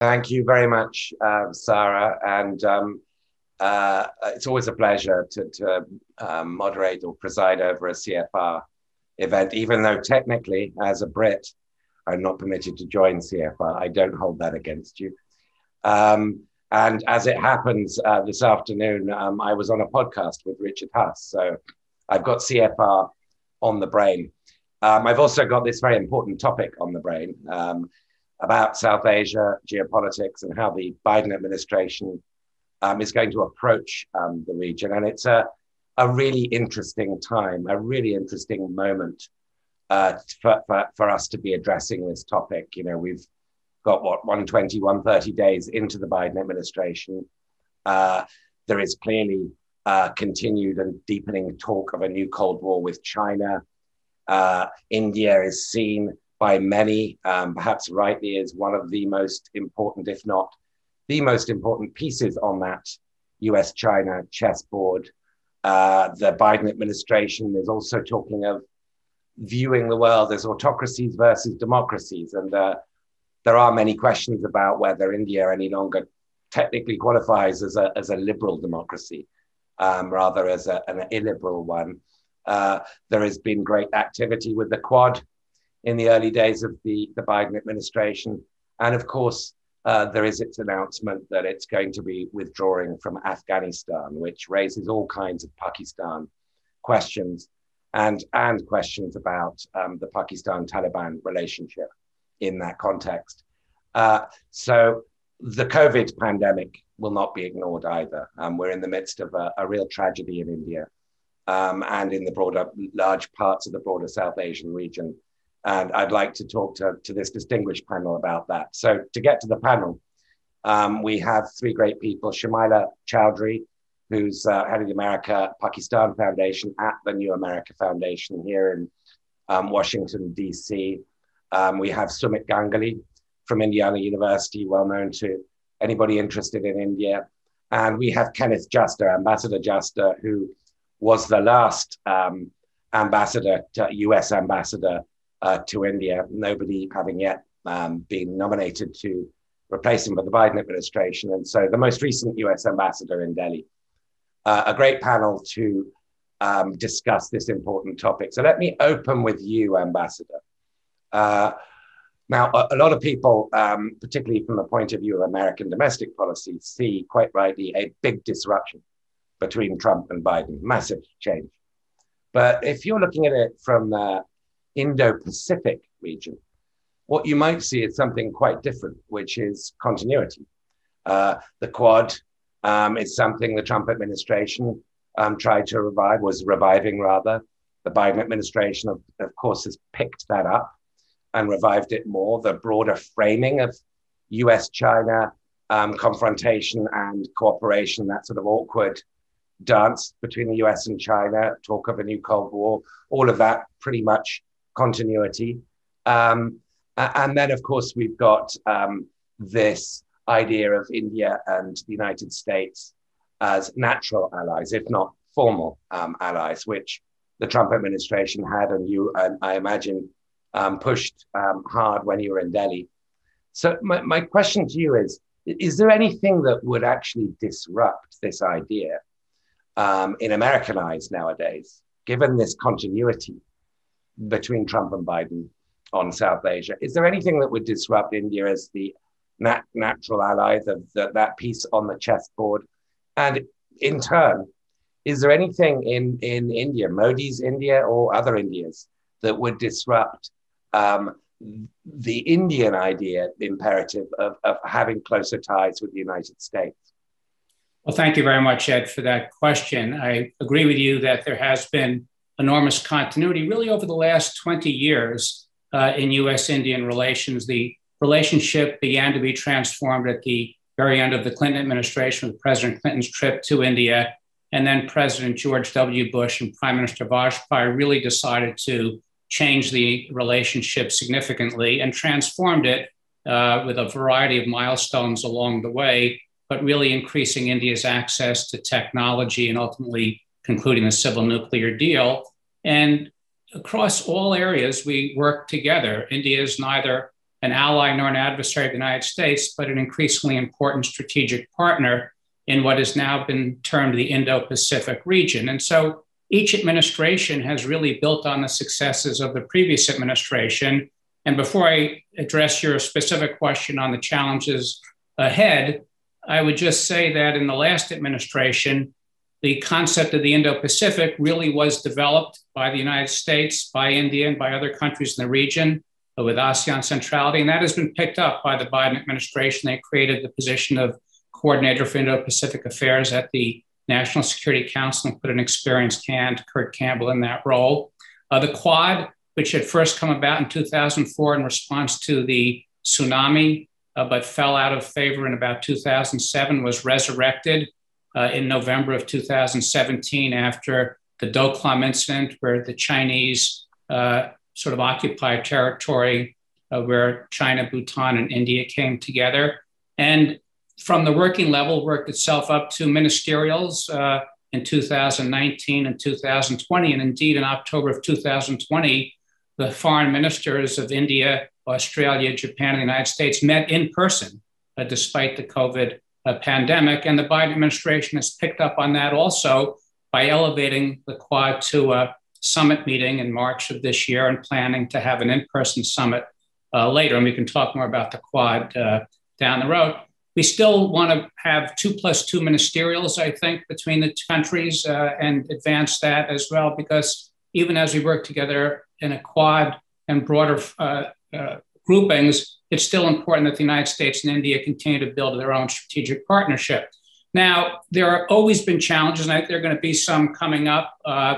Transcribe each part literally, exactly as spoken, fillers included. Thank you very much, uh, Sarah. And um, uh, it's always a pleasure to, to um, moderate or preside over a C F R event, even though technically, as a Brit, I'm not permitted to join C F R. I don't hold that against you. Um, and as it happens uh, this afternoon, um, I was on a podcast with Richard Haass. So I've got C F R on the brain. Um, I've also got this very important topic on the brain. Um, about South Asia, geopolitics, and how the Biden administration um, is going to approach um, the region. And it's a, a really interesting time, a really interesting moment uh, for, for, for us to be addressing this topic. You know, we've got, what, one twenty, one thirty days into the Biden administration. Uh, there is clearly uh, continued and deepening talk of a new Cold War with China. Uh, India is seen by many, um, perhaps rightly, is one of the most important, if not the most important pieces on that U S China chessboard. Uh, the Biden administration is also talking of viewing the world as autocracies versus democracies. And uh, there are many questions about whether India any longer technically qualifies as a, as a liberal democracy, um, rather as a, an illiberal one. Uh, there has been great activity with the Quad in the early days of the, the Biden administration. And of course, uh, there is its announcement that it's going to be withdrawing from Afghanistan, which raises all kinds of Pakistan questions and, and questions about um, the Pakistan-Taliban relationship in that context. Uh, so the COVID pandemic will not be ignored either. Um, we're in the midst of a, a real tragedy in India um, and in the broader, large parts of the broader South Asian region. And I'd like to talk to, to this distinguished panel about that. So to get to the panel, um, we have three great people. Shamila Chaudhary, who's uh, head of the America Pakistan Foundation at the New America Foundation here in um, Washington, D C. Um, we have Sumit Ganguly from Indiana University, well known to anybody interested in India. And we have Kenneth Juster, Ambassador Juster, who was the last um, ambassador, to, U S ambassador Uh, to India, nobody having yet um, been nominated to replace him by the Biden administration. And so the most recent U S ambassador in Delhi, uh, a great panel to um, discuss this important topic. So let me open with you, Ambassador. Uh, now, a, a lot of people, um, particularly from the point of view of American domestic policy, see quite rightly a big disruption between Trump and Biden, massive change. But if you're looking at it from the Indo-Pacific region, what you might see is something quite different, which is continuity. Uh, the Quad um, is something the Trump administration um, tried to revive, was reviving rather. The Biden administration, of, of course, has picked that up and revived it more. The broader framing of U S China um, confrontation and cooperation, that sort of awkward dance between the U S and China, talk of a new Cold War, all of that pretty much continuity. Um, and then, of course, we've got um, this idea of India and the United States as natural allies, if not formal um, allies, which the Trump administration had, and you, and I imagine, um, pushed um, hard when you were in Delhi. So my, my question to you is, is there anything that would actually disrupt this idea um, in American eyes nowadays, given this continuity between Trump and Biden on South Asia? Is there anything that would disrupt India as the nat natural ally, the, the, that piece on the chessboard? And in turn, is there anything in, in India, Modi's India or other Indias, that would disrupt um, the Indian idea, the imperative of, of having closer ties with the United States? Well, thank you very much, Ed, for that question. I agree with you that there has been enormous continuity really over the last twenty years uh, in U S Indian relations. The relationship began to be transformed at the very end of the Clinton administration with President Clinton's trip to India. And then President George W. Bush and Prime Minister Vajpayee really decided to change the relationship significantly and transformed it uh, with a variety of milestones along the way, but really increasing India's access to technology and ultimately concluding the civil nuclear deal. And across all areas, we work together. India is neither an ally nor an adversary of the United States, but an increasingly important strategic partner in what has now been termed the Indo-Pacific region. And so each administration has really built on the successes of the previous administration. And before I address your specific question on the challenges ahead, I would just say that in the last administration, the concept of the Indo-Pacific really was developed by the United States, by India, and by other countries in the region with ASEAN centrality. And that has been picked up by the Biden administration. They created the position of coordinator for Indo-Pacific affairs at the National Security Council and put an experienced hand, Kurt Campbell, in that role. Uh, the Quad, which had first come about in two thousand four in response to the tsunami, uh, but fell out of favor in about two thousand seven, was resurrected uh, in November of two thousand seventeen after the Doklam incident, where the Chinese uh, sort of occupied territory uh, where China, Bhutan, and India came together. And from the working level, worked itself up to ministerials uh, in two thousand nineteen and two thousand twenty. And indeed, in October of two thousand twenty, the foreign ministers of India, Australia, Japan, and the United States met in person uh, despite the COVID uh, pandemic. And the Biden administration has picked up on that also by elevating the Quad to a summit meeting in March of this year and planning to have an in-person summit uh, later. And we can talk more about the Quad uh, down the road. We still want to have two plus two ministerials, I think, between the countries uh, and advance that as well, because even as we work together in a Quad and broader uh, uh, groupings, it's still important that the United States and India continue to build their own strategic partnership. Now, there have always been challenges, and I think there are going to be some coming up. Uh,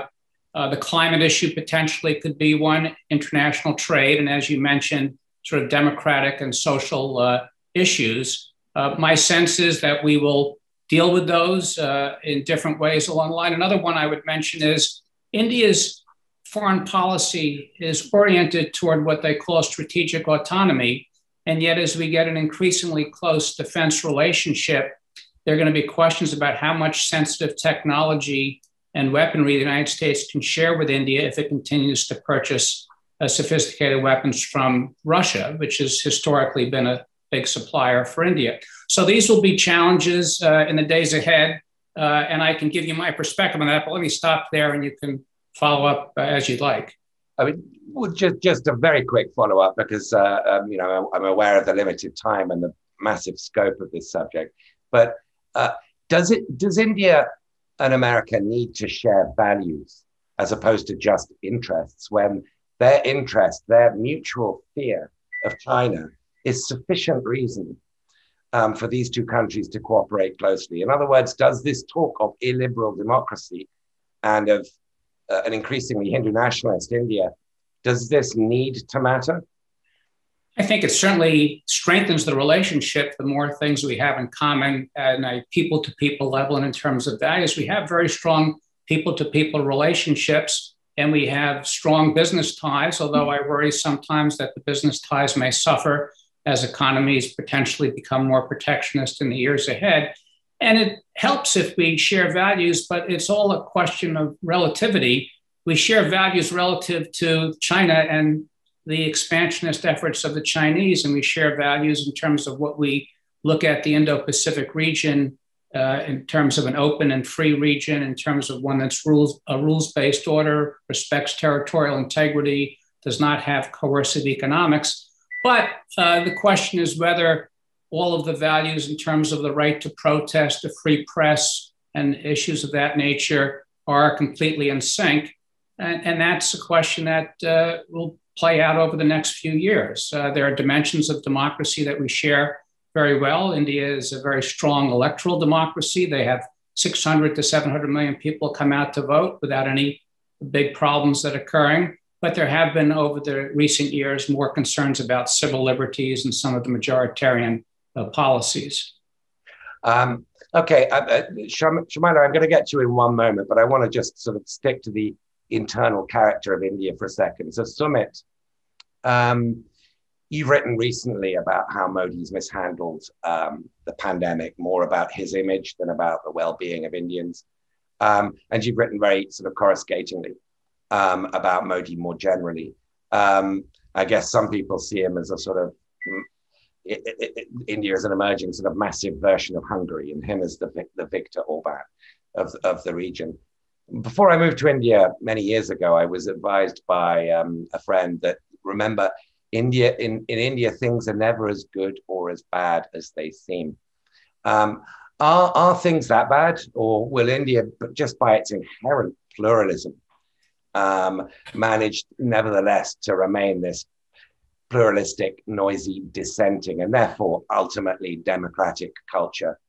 uh, the climate issue potentially could be one, international trade, and as you mentioned, sort of democratic and social uh, issues. Uh, my sense is that we will deal with those uh, in different ways along the line. Another one I would mention is India's foreign policy is oriented toward what they call strategic autonomy. And yet, as we get an increasingly close defense relationship, there are going to be questions about how much sensitive technology and weaponry the United States can share with India if it continues to purchase uh, sophisticated weapons from Russia, which has historically been a big supplier for India. So these will be challenges uh, in the days ahead. Uh, and I can give you my perspective on that, but let me stop there and you can follow up uh, as you'd like. I mean, well, just, just a very quick follow up because, uh, um, you know, I'm aware of the limited time and the massive scope of this subject. But uh, does it does India and America need to share values as opposed to just interests when their interest, their mutual fear of China is sufficient reason um, for these two countries to cooperate closely? In other words, does this talk of illiberal democracy and of uh, an increasingly Hindu nationalist India, does this need to matter? I think it certainly strengthens the relationship the more things we have in common at a people-to-people level and in terms of values. We have very strong people-to-people relationships and we have strong business ties, although I worry sometimes that the business ties may suffer as economies potentially become more protectionist in the years ahead. And it helps if we share values, but it's all a question of relativity. We share values relative to China and the expansionist efforts of the Chinese, and we share values in terms of what we look at the Indo-Pacific region, uh, in terms of an open and free region, in terms of one that's rules, a rules-based order, respects territorial integrity, does not have coercive economics. But uh, the question is whether all of the values in terms of the right to protest, the free press, and issues of that nature are completely in sync. And, and that's a question that uh, will play out over the next few years. Uh, there are dimensions of democracy that we share very well. India is a very strong electoral democracy. They have six hundred to seven hundred million people come out to vote without any big problems that are occurring. But there have been, over the recent years, more concerns about civil liberties and some of the majoritarian uh, policies. Um, okay, uh, uh, Shamila, I'm going to get you in one moment, but I want to just sort of stick to the internal character of India for a second. So, Sumit, um, you've written recently about how Modi's mishandled um, the pandemic, more about his image than about the well-being of Indians. Um, and you've written very sort of coruscatingly Um, about Modi more generally. Um, I guess some people see him as a sort of it, it, it, India is an emerging sort of massive version of Hungary, and him as the, the Viktor Orban of, of the region. Before I moved to India many years ago, I was advised by um, a friend that, remember, India in, in India, things are never as good or as bad as they seem. Um, are, are things that bad? Or will India, just by its inherent pluralism, um, manage nevertheless to remain this pluralistic, noisy, dissenting, and therefore ultimately democratic culture,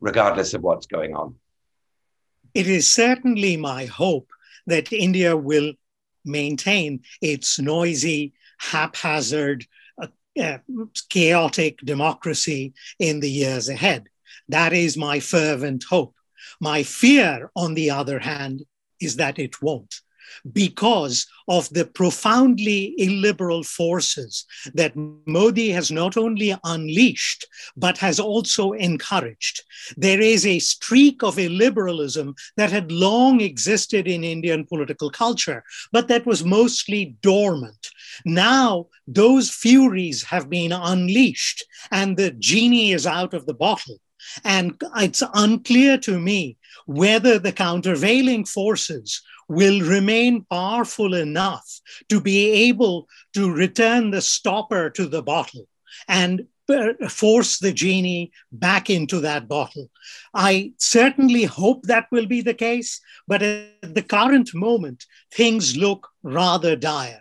regardless of what's going on? It is certainly my hope that India will maintain its noisy, haphazard, uh, uh, chaotic democracy in the years ahead. That is my fervent hope. My fear, on the other hand, is that it won't, because of the profoundly illiberal forces that Modi has not only unleashed, but has also encouraged. There is a streak of illiberalism that had long existed in Indian political culture, but that was mostly dormant. Now, those furies have been unleashed, and the genie is out of the bottle. And it's unclear to me whether the countervailing forces will remain powerful enough to be able to return the stopper to the bottle and force the genie back into that bottle. I certainly hope that will be the case, but at the current moment, things look rather dire.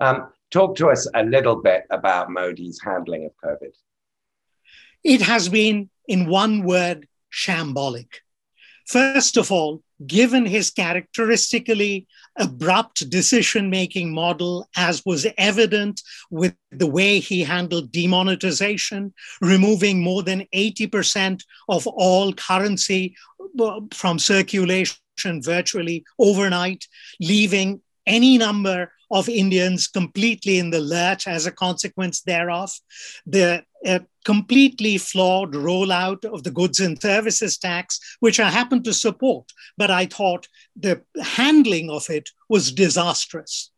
Um, talk to us a little bit about Modi's handling of COVID. It has been, in one word, shambolic. First of all, given his characteristically abrupt decision-making model, as was evident with the way he handled demonetization, removing more than eighty percent of all currency from circulation virtually overnight, leaving any number of Indians completely in the lurch as a consequence thereof, the uh, completely flawed rollout of the goods and services tax, which I happen to support, but I thought the handling of it was disastrous.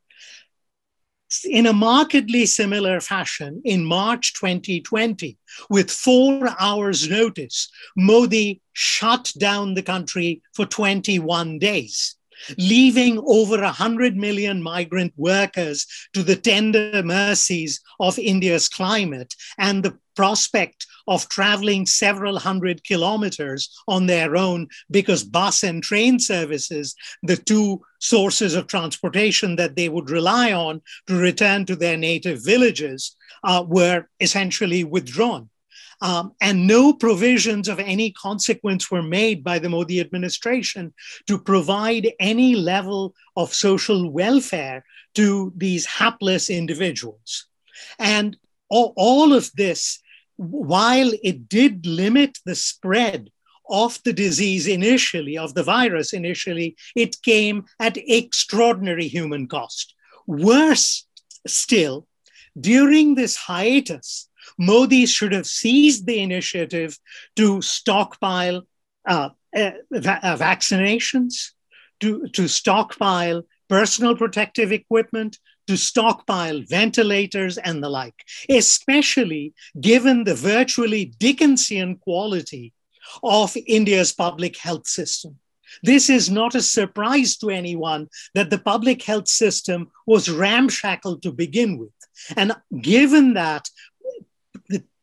In a markedly similar fashion, in March twenty twenty, with four hours' notice, Modi shut down the country for twenty-one days. Leaving over one hundred million migrant workers to the tender mercies of India's climate and the prospect of traveling several hundred kilometers on their own, because bus and train services, the two sources of transportation that they would rely on to return to their native villages, uh, were essentially withdrawn. Um, and no provisions of any consequence were made by the Modi administration to provide any level of social welfare to these hapless individuals. And all, all of this, while it did limit the spread of the disease initially, of the virus initially, it came at extraordinary human cost. Worse still, during this hiatus, Modi should have seized the initiative to stockpile uh, uh, va uh, vaccinations, to, to stockpile personal protective equipment, to stockpile ventilators and the like, especially given the virtually Dickensian quality of India's public health system. This is not a surprise to anyone that the public health system was ramshackle to begin with. And given that,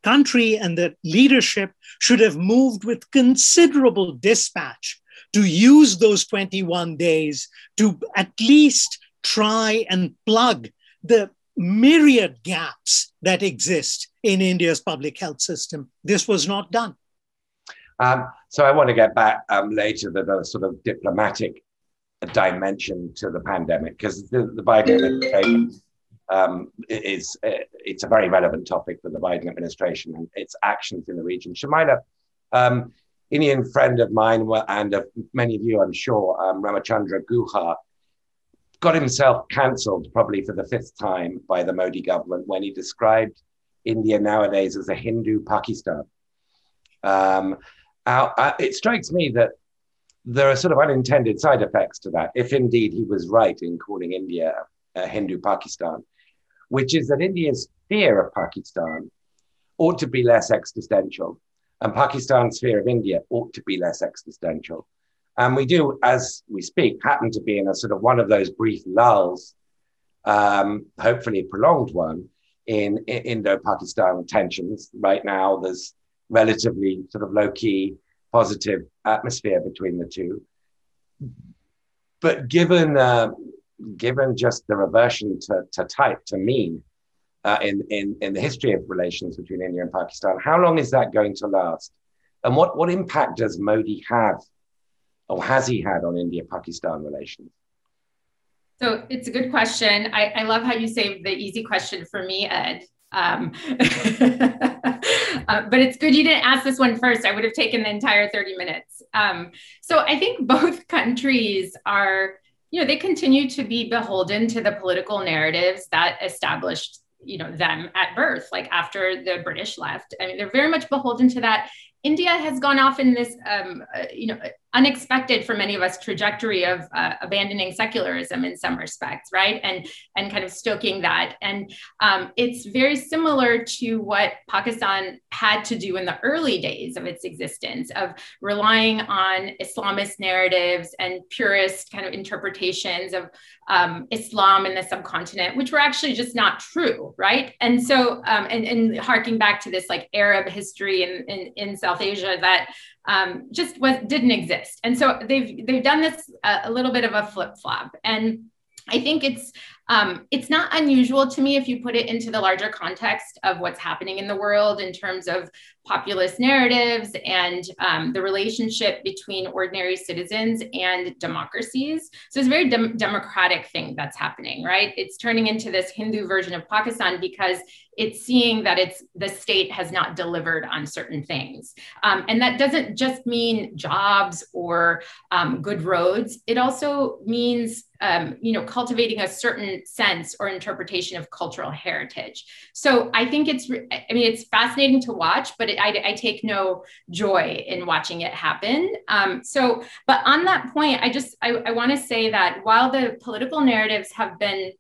country and the leadership should have moved with considerable dispatch to use those twenty-one days to at least try and plug the myriad gaps that exist in India's public health system. This was not done. Um, so I want to get back um, later to the sort of diplomatic dimension to the pandemic, because the, the Biden administration Um, is, it's a very relevant topic for the Biden administration and its actions in the region. Shamila, um, Indian friend of mine, and of many of you, I'm sure, um, Ramachandra Guha, got himself cancelled probably for the fifth time by the Modi government when he described India nowadays as a Hindu Pakistan. Um, our, uh, it strikes me that there are sort of unintended side effects to that, if indeed he was right in calling India a Hindu Pakistan, which is that India's fear of Pakistan ought to be less existential, and Pakistan's fear of India ought to be less existential. And we do, as we speak, happen to be in a sort of one of those brief lulls, um, hopefully a prolonged one, in, in Indo-Pakistan tensions. Right now, there's relatively sort of low-key, positive atmosphere between the two. But given uh, given just the reversion to, to type, to mean, uh, in, in, in the history of relations between India and Pakistan, how long is that going to last? And what, what impact does Modi have, or has he had, on India-Pakistan relations? So it's a good question. I, I love how you saved the easy question for me, Ed. Um, uh, but it's good you didn't ask this one first. I would have taken the entire thirty minutes. Um, so I think both countries are, you know, they continue to be beholden to the political narratives that established, you know, them at birth, like after the British left. I mean, they're very much beholden to that. India has gone off in this, um, uh, you know, unexpected for many of us trajectory of uh, abandoning secularism in some respects, right? And and kind of stoking that. And um, it's very similar to what Pakistan had to do in the early days of its existence, of relying on Islamist narratives and purist kind of interpretations of um, Islam in the subcontinent, which were actually just not true, right? And so, um, and, and harking back to this like Arab history in, in, in South Asia that um, just was, didn't exist. And so they've they've done this uh, a little bit of a flip-flop. And I think it's um, it's not unusual to me if you put it into the larger context of what's happening in the world in terms of populist narratives and um, the relationship between ordinary citizens and democracies. So it's a very dem- democratic thing that's happening, right? It's turning into this Hindu version of Pakistan because it's seeing that it's the state has not delivered on certain things. Um, and that doesn't just mean jobs or um, good roads. It also means, um, you know, cultivating a certain sense or interpretation of cultural heritage. So I think it's, I mean, it's fascinating to watch, but it, I, I take no joy in watching it happen. Um, so, but on that point, I just, I, I want to say that while the political narratives have been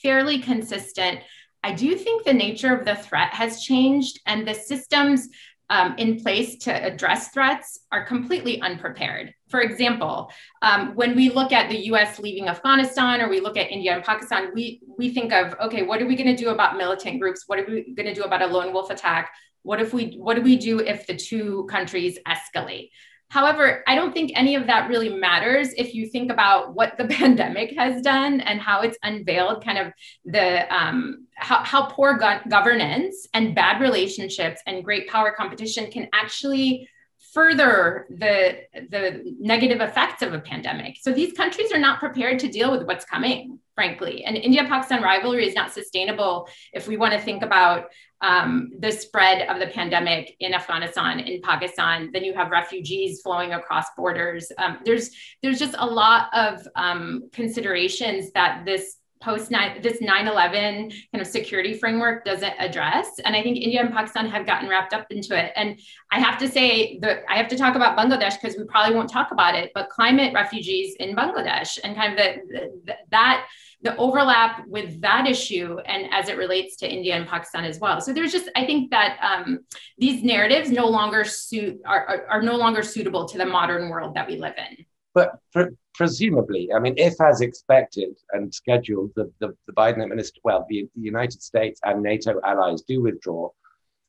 fairly consistent, I do think the nature of the threat has changed, and the systems um, in place to address threats are completely unprepared. For example, um, when we look at the U S leaving Afghanistan, or we look at India and Pakistan, we, we think of, okay, what are we going to do about militant groups? What are we going to do about a lone wolf attack? What if we, what do we do if the two countries escalate? However, I don't think any of that really matters if you think about what the pandemic has done and how it's unveiled kind of the um, how, how poor go- governance and bad relationships and great power competition can actually further the, the negative effects of a pandemic. So these countries are not prepared to deal with what's coming, frankly. And India-Pakistan rivalry is not sustainable if we want to think about um, the spread of the pandemic in Afghanistan, in Pakistan. Then you have refugees flowing across borders. Um, there's, there's just a lot of um, considerations that this post nine, this nine eleven kind of security framework doesn't address. And I think India and Pakistan have gotten wrapped up into it. And I have to say that I have to talk about Bangladesh because we probably won't talk about it, but climate refugees in Bangladesh and kind of the, the, that, the overlap with that issue and as it relates to India and Pakistan as well. So there's just, I think that um, these narratives no longer suit, are, are, are no longer suitable to the modern world that we live in. But pre- presumably, I mean, if as expected and scheduled, the, the, the Biden administration, well, the, the United States and NATO allies do withdraw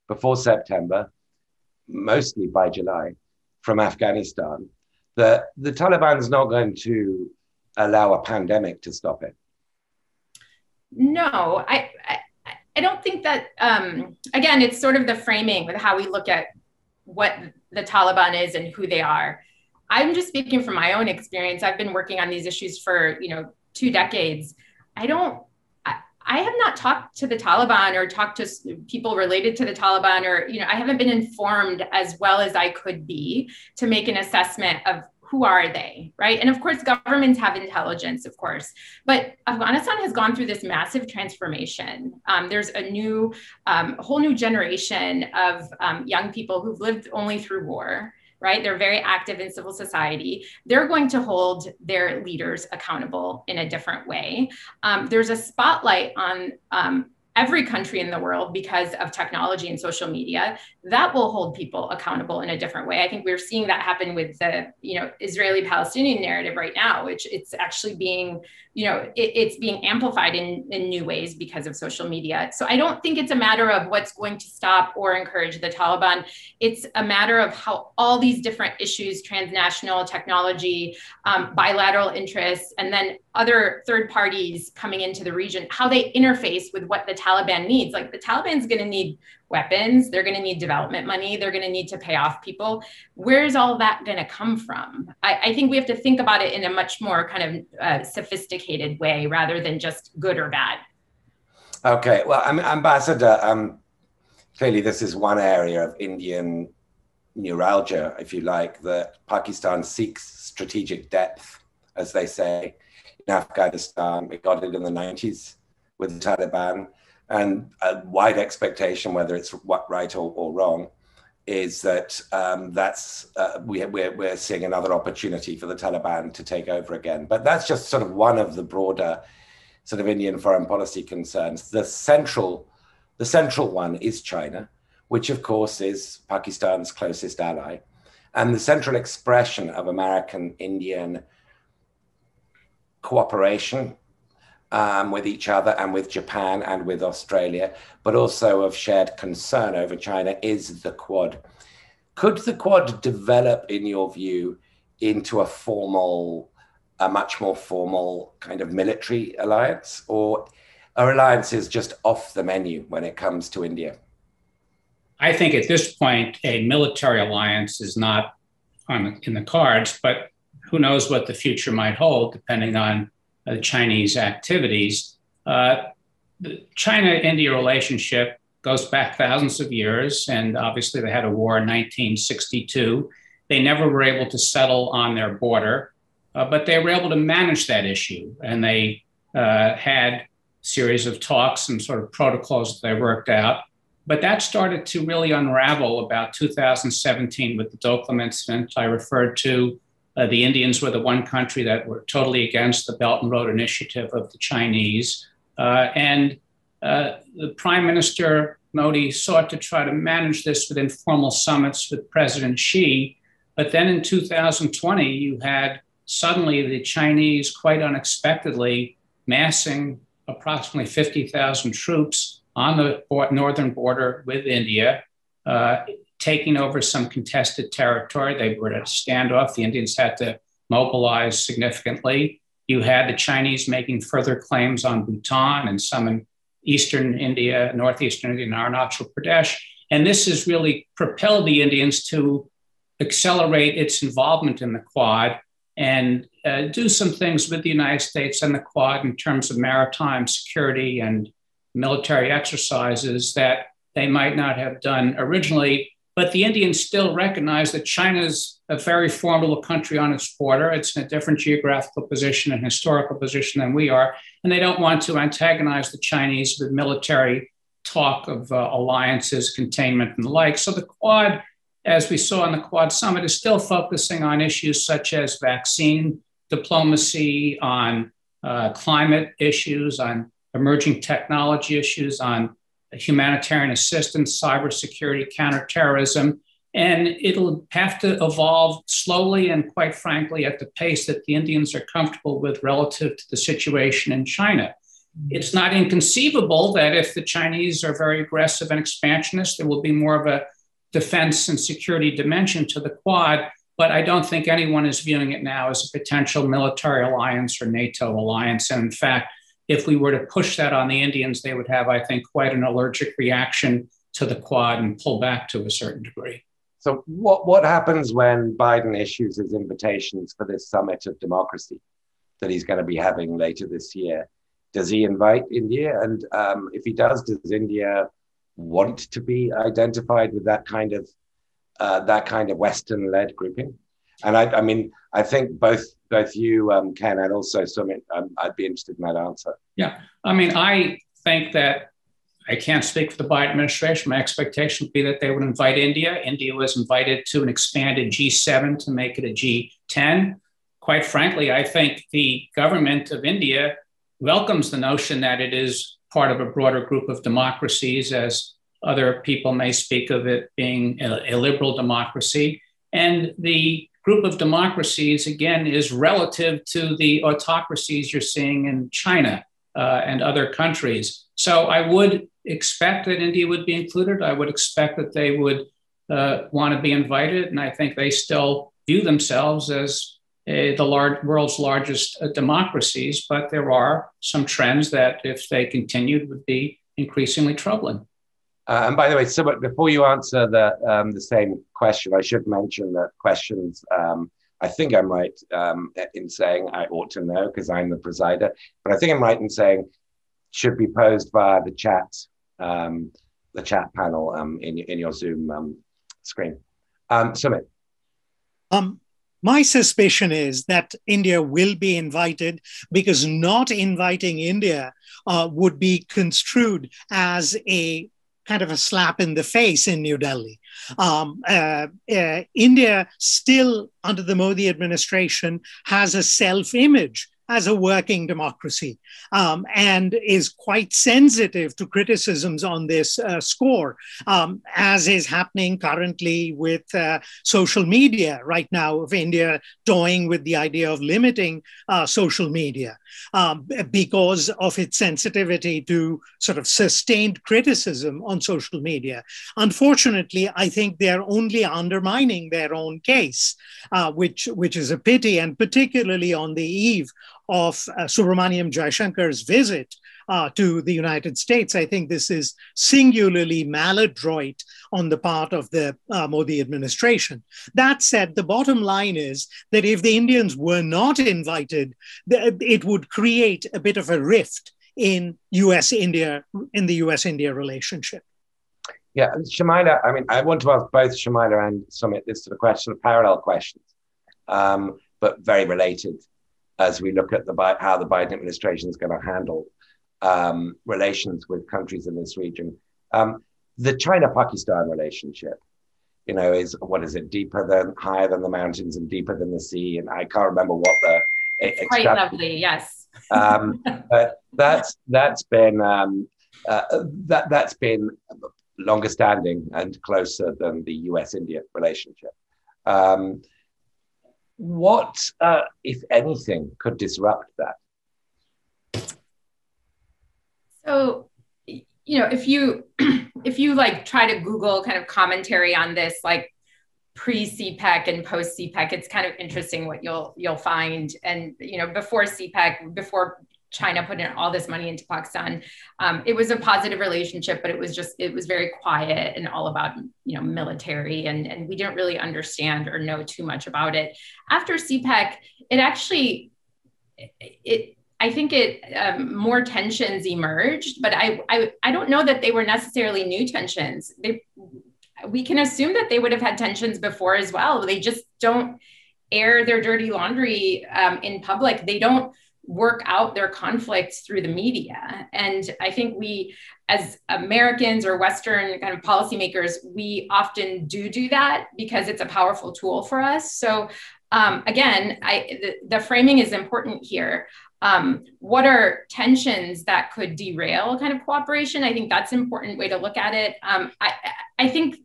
before September, mostly by July, from Afghanistan, the, the Taliban is not going to allow a pandemic to stop it. No, I, I, I don't think that, um, again, it's sort of the framing with how we look at what the Taliban is and who they are. I'm just speaking from my own experience. I've been working on these issues for, you know, two decades. I don't, I, I have not talked to the Taliban or talked to people related to the Taliban, or, you know, I haven't been informed as well as I could be to make an assessment of who are they, right? And of course, governments have intelligence, of course, but Afghanistan has gone through this massive transformation. Um, there's a new, um, whole new generation of um, young people who've lived only through war. Right? They're very active in civil society. They're going to hold their leaders accountable in a different way. Um, there's a spotlight on um, every country in the world because of technology and social media, that will hold people accountable in a different way. I think we're seeing that happen with the, you know, Israeli-Palestinian narrative right now, which it's actually being, you know, it, it's being amplified in, in new ways because of social media. So I don't think it's a matter of what's going to stop or encourage the Taliban. It's a matter of how all these different issues, transnational technology, um, bilateral interests, and then other third parties coming into the region, how they interface with what the Taliban needs. Like the Taliban's going to need weapons, they're going to need development money, they're going to need to pay off people. Where's all that going to come from? I, I think we have to think about it in a much more kind of uh, sophisticated way rather than just good or bad. Okay, well, I'm, Ambassador, um, clearly this is one area of Indian neuralgia, if you like, that Pakistan seeks strategic depth, as they say, in Afghanistan. We got it in the nineties with the Taliban, and a wide expectation, whether it's right or, or wrong, is that um, that's uh, we, we're, we're seeing another opportunity for the Taliban to take over again. But that's just sort of one of the broader sort of Indian foreign policy concerns. The central, the central one is China, which of course is Pakistan's closest ally, and the central expression of American-Indian cooperation Um, with each other and with Japan and with Australia, but also of shared concern over China, is the Quad. Could the Quad develop, in your view, into a formal, a much more formal kind of military alliance, or are alliances just off the menu when it comes to India? I think at this point, a military alliance is not on, in the cards, but who knows what the future might hold, depending on the Chinese activities. Uh, the China-India relationship goes back thousands of years, and obviously they had a war in nineteen sixty-two. They never were able to settle on their border, uh, but they were able to manage that issue. And they uh, had a series of talks and sort of protocols that they worked out. But that started to really unravel about two thousand seventeen with the Doklam incident I referred to. Uh, the Indians were the one country that were totally against the Belt and Road Initiative of the Chinese. Uh, and uh, the Prime Minister Modi sought to try to manage this with informal summits with President Xi. But then in two thousand twenty, you had suddenly the Chinese quite unexpectedly massing approximately fifty thousand troops on the northern border with India, uh, taking over some contested territory. They were at a standoff. The Indians had to mobilize significantly. You had the Chinese making further claims on Bhutan and some in eastern India, northeastern India, and Arunachal Pradesh. And this has really propelled the Indians to accelerate its involvement in the Quad and uh, do some things with the United States and the Quad in terms of maritime security and military exercises that they might not have done originally. But the Indians still recognize that China's a very formidable country on its border. It's in a different geographical position and historical position than we are. And they don't want to antagonize the Chinese with military talk of uh, alliances, containment, and the like. So the Quad, as we saw in the Quad Summit, is still focusing on issues such as vaccine diplomacy, on uh, climate issues, on emerging technology issues, on humanitarian assistance, cybersecurity, counterterrorism, and it'll have to evolve slowly and, quite frankly, at the pace that the Indians are comfortable with relative to the situation in China. It's not inconceivable that if the Chinese are very aggressive and expansionist, there will be more of a defense and security dimension to the Quad, but I don't think anyone is viewing it now as a potential military alliance or NATO alliance. And in fact, if we were to push that on the Indians, they would have, I think, quite an allergic reaction to the Quad and pull back to a certain degree. So what, what happens when Biden issues his invitations for this summit of democracy that he's going to be having later this year? Does he invite India? And um, if he does, does India want to be identified with that kind of uh, that kind of Western-led grouping? And I, I mean, I think both both you, um, Ken, and also Sumit, um, I'd be interested in that answer. Yeah, I mean, I think that I can't speak for the Biden administration. My expectation would be that they would invite India. India was invited to an expanded G seven to make it a G ten. Quite frankly, I think the government of India welcomes the notion that it is part of a broader group of democracies, as other people may speak of it being a liberal democracy. And the group of democracies, again, is relative to the autocracies you're seeing in China uh, and other countries. So I would expect that India would be included. I would expect that they would uh, want to be invited. And I think they still view themselves as uh, the large, world's largest uh, democracies. But there are some trends that, if they continued, would be increasingly troubling. Uh, and by the way, Sumit, before you answer the um, the same question, I should mention that questions, um, I think I'm right um, in saying, I ought to know because I'm the presider, but I think I'm right in saying should be posed via the chat, um, the chat panel um, in, in your Zoom um, screen. Um, Sumit. Um, my suspicion is that India will be invited, because not inviting India uh, would be construed as a kind of a slap in the face in New Delhi. Um, uh, uh, India still, under the Modi administration, has a self-image as a working democracy um, and is quite sensitive to criticisms on this uh, score, um, as is happening currently with uh, social media right now, of India toying with the idea of limiting uh, social media um, because of its sensitivity to sort of sustained criticism on social media. Unfortunately, I think they're only undermining their own case, uh, which, which is a pity, and particularly on the eve of uh, Subramaniam Jaishankar's visit uh, to the United States. I think this is singularly maladroit on the part of the uh, Modi administration. That said, the bottom line is that if the Indians were not invited, it would create a bit of a rift in U S India, in the U S India relationship. Yeah, Shamila, I mean, I want to ask both Shamila and Sumit this sort of question, parallel questions, um, but very related, as we look at the, how the Biden administration is going to handle um, relations with countries in this region. Um, the China-Pakistan relationship, you know, is, what is it, deeper than, higher than the mountains and deeper than the sea, and I can't remember what the... It's quite lovely, yes. um, but that's, that's been, um, uh, that, that's been longer standing and closer than the U S India relationship. Um, What, uh, if anything, could disrupt that? So, you know, if you if you like try to Google kind of commentary on this, like pre-C PEC and post-C PEC, it's kind of interesting what you'll you'll find. And you know, before C PEC, before China put in all this money into Pakistan, um, it was a positive relationship, but it was just it was very quiet and all about, you know, military, and and we didn't really understand or know too much about it. After C PEC, it actually it I think it um, more tensions emerged, but I, I I don't know that they were necessarily new tensions. They we can assume that they would have had tensions before as well. They just don't air their dirty laundry um, in public. They don't work out their conflicts through the media. And I think we, as Americans or Western kind of policymakers, we often do do that because it's a powerful tool for us. So um, again, I, the, the framing is important here. Um, what are tensions that could derail kind of cooperation? I think that's an important way to look at it. Um, I, I think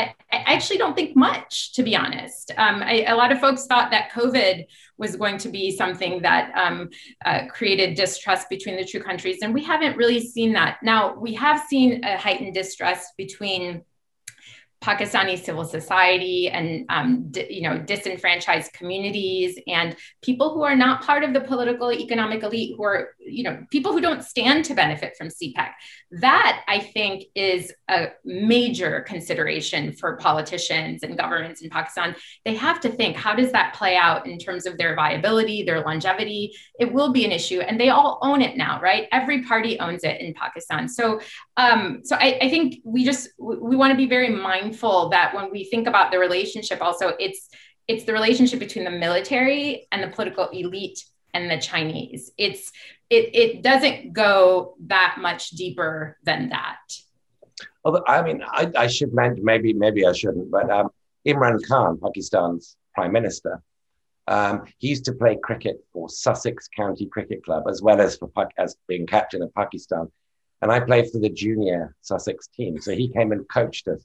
I, I actually don't think much, to be honest. Um, I, a lot of folks thought that COVID was going to be something that um, uh, created distrust between the two countries, and we haven't really seen that. Now, we have seen a heightened distrust between Pakistani civil society and um, you know, disenfranchised communities and people who are not part of the political economic elite, who are, you know, people who don't stand to benefit from C PEC. That, I think, is a major consideration for politicians and governments in Pakistan. They have to think, how does that play out in terms of their viability, their longevity? It will be an issue, and they all own it now, right? Every party owns it in Pakistan. So, um, so I, I think we just, we, we want to be very mindful that when we think about the relationship, also it's it's the relationship between the military and the political elite and the Chinese. It's it it doesn't go that much deeper than that. Although I mean, I, I should maybe maybe I shouldn't, but um, Imran Khan, Pakistan's prime minister, Um, he used to play cricket for Sussex County Cricket Club, as well as for as being captain of Pakistan. And I played for the junior Sussex team. So he came and coached us.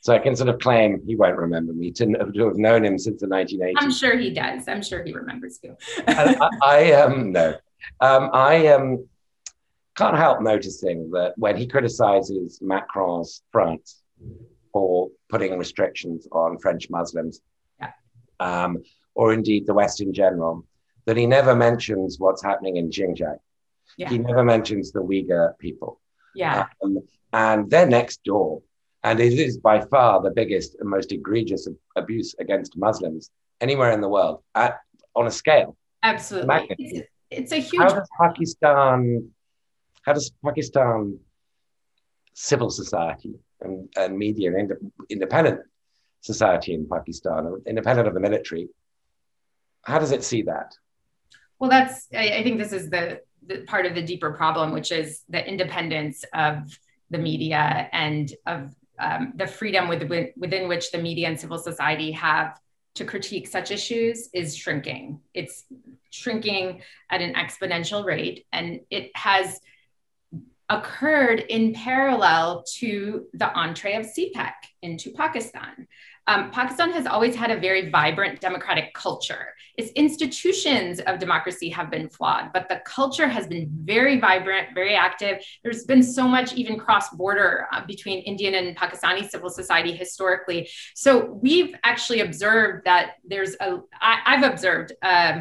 So I can sort of claim he won't remember me, to, to have known him since the nineteen eighties. I'm sure he does. I'm sure he remembers you. I, I um, no. Um, I um, can't help noticing that when he criticizes Macron's France for putting restrictions on French Muslims, yeah. um, or indeed the West in general, that he never mentions what's happening in Xinjiang. Yeah. He never mentions the Uyghur people. Yeah. Um, and they're next door. And it is by far the biggest and most egregious abuse against Muslims anywhere in the world, at, on a scale. Absolutely. It's, it's a huge... How does Pakistan, how does Pakistan civil society and, and media and ind independent society in Pakistan, independent of the military, how does it see that? Well, that's, I, I think this is the, the part of the deeper problem, which is the independence of the media and of Um, the freedom with, within which the media and civil society have to critique such issues is shrinking. It's shrinking at an exponential rate, and it has occurred in parallel to the entree of C PEC into Pakistan. Um, Pakistan has always had a very vibrant democratic culture. Its institutions of democracy have been flawed, but the culture has been very vibrant, very active. There's been so much even cross-border uh, between Indian and Pakistani civil society historically. So we've actually observed that there's a, I, I've observed um,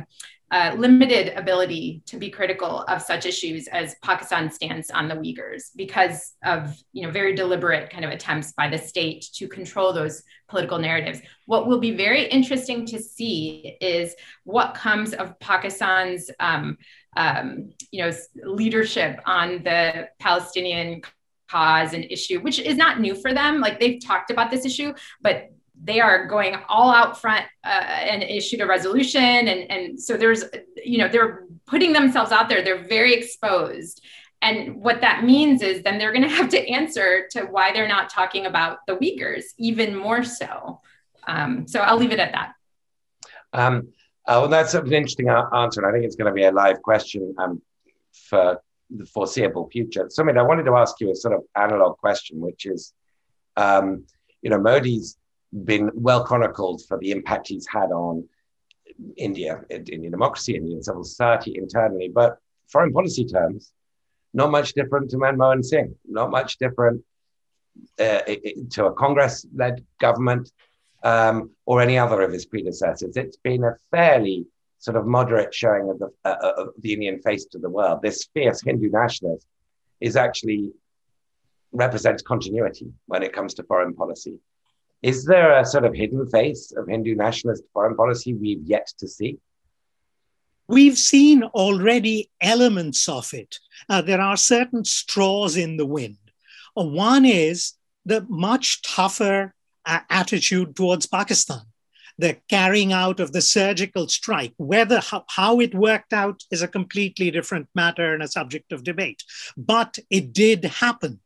Uh, limited ability to be critical of such issues as Pakistan's stance on the Uyghurs, because of you know very deliberate kind of attempts by the state to control those political narratives. What will be very interesting to see is what comes of Pakistan's um, um, you know leadership on the Palestinian cause and issue, which is not new for them. Like they've talked about this issue, but they are going all out front uh, and issued a resolution. And, and so there's, you know, they're putting themselves out there. They're very exposed. And what that means is then they're going to have to answer to why they're not talking about the Uyghurs even more so. Um, so I'll leave it at that. Um, uh, well, that's an interesting answer. And I think it's going to be a live question um, for the foreseeable future. Sumit, I wanted to ask you a sort of analog question, which is, um, you know, Modi's been well chronicled for the impact he's had on India, Indian democracy, Indian civil society internally, but foreign policy terms, not much different to Manmohan Singh, not much different uh, to a Congress-led government um, or any other of his predecessors. It's been a fairly sort of moderate showing of the, uh, of the Indian face to the world. This fierce Hindu nationalist is actually represents continuity when it comes to foreign policy. Is there a sort of hidden face of Hindu nationalist foreign policy we've yet to see? We've seen already elements of it. Uh, there are certain straws in the wind. Uh, one is the much tougher uh, attitude towards Pakistan, the carrying out of the surgical strike. Whether how, how it worked out is a completely different matter and a subject of debate, but it did happen.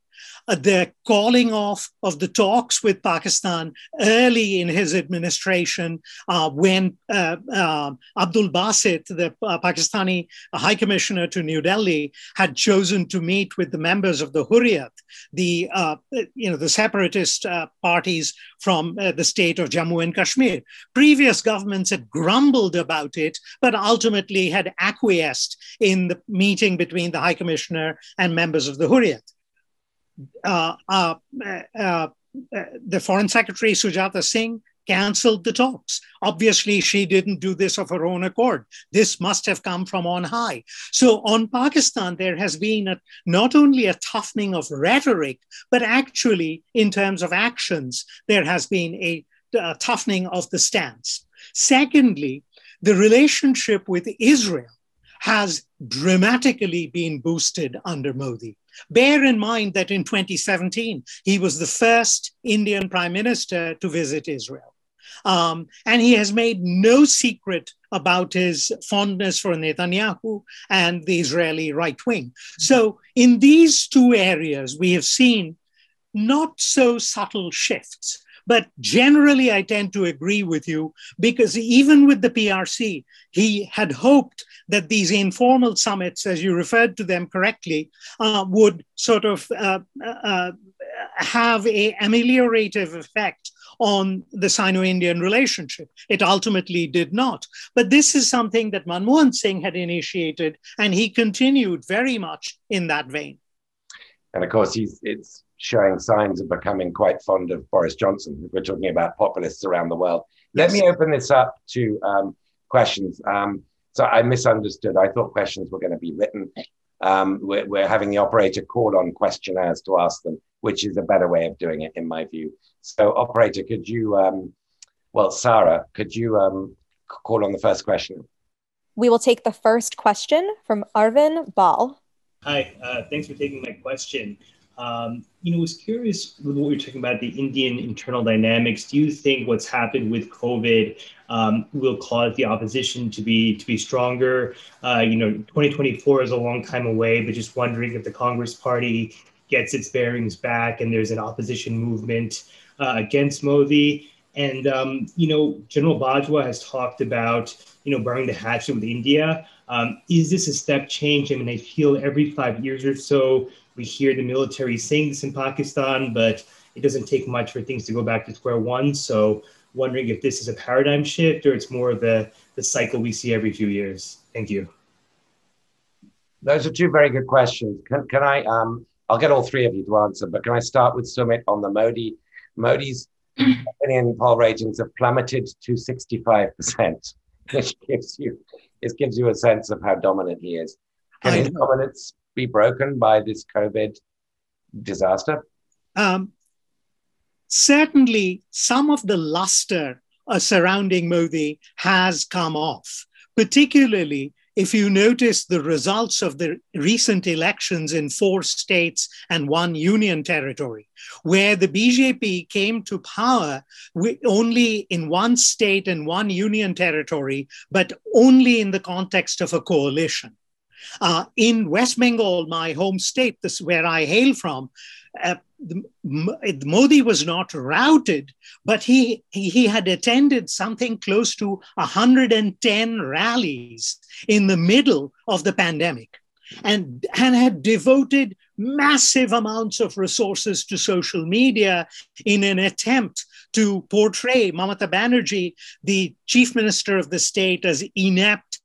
Uh, the calling off of the talks with Pakistan early in his administration uh, when uh, uh, Abdul Basit, the uh, Pakistani High Commissioner to New Delhi, had chosen to meet with the members of the Hurriyat, the, uh, you know, the separatist uh, parties from uh, the state of Jammu and Kashmir. Previous governments had grumbled about it, but ultimately had acquiesced in the meeting between the High Commissioner and members of the Hurriyat. Uh, uh, uh, uh, the Foreign Secretary, Sujata Singh, cancelled the talks. Obviously, she didn't do this of her own accord. This must have come from on high. So on Pakistan, there has been a, not only a toughening of rhetoric, but actually, in terms of actions, there has been a, a toughening of the stance. Secondly, the relationship with Israel has dramatically been boosted under Modi. Bear in mind that in twenty seventeen, he was the first Indian prime minister to visit Israel. Um, and he has made no secret about his fondness for Netanyahu and the Israeli right wing. So in these two areas, we have seen not so subtle shifts, But generally, I tend to agree with you, because even with the P R C, he had hoped that these informal summits, as you referred to them correctly, uh, would sort of uh, uh, have a ameliorative effect on the Sino-Indian relationship. It ultimately did not. But this is something that Manmohan Singh had initiated, and he continued very much in that vein. And of course, he's it's showing signs of becoming quite fond of Boris Johnson. We're talking about populists around the world. Let yes. me open this up to um, questions. Um, so I misunderstood. I thought questions were going to be written. Um, we're, we're having the operator call on questionnaires to ask them, which is a better way of doing it, in my view. So operator, could you, um, well, Sarah, could you um, call on the first question? We will take the first question from Arvind Bal. Hi, uh, thanks for taking my question. Um, you know, I was curious with what you're talking about, the Indian internal dynamics. Do you think what's happened with COVID um, will cause the opposition to be to be stronger? Uh, you know, twenty twenty-four is a long time away, but just wondering if the Congress party gets its bearings back and there's an opposition movement uh, against Modi. And, um, you know, General Bajwa has talked about, you know, burning the hatchet with India. Um, is this a step change? I mean, I feel every five years or so, we hear the military saying this in Pakistan, but it doesn't take much for things to go back to square one. So wondering if this is a paradigm shift or it's more of the, the cycle we see every few years. Thank you. Those are two very good questions. Can, can I, um, I'll get all three of you to answer, but can I start with Sumit on the Modi? Modi's opinion poll ratings have plummeted to sixty-five percent, which gives you It gives you a sense of how dominant he is. Can his dominance be broken by this COVID disaster? Um, certainly, some of the luster uh, surrounding Modi has come off, particularly if you notice the results of the recent elections in four states and one union territory, where the B J P came to power only in one state and one union territory, but only in the context of a coalition. Uh, in West Bengal, my home state, this where I hail from, uh, Modi was not routed, but he, he had attended something close to one hundred ten rallies in the middle of the pandemic and, and had devoted massive amounts of resources to social media in an attempt to portray Mamata Banerjee, the chief minister of the state, as inept,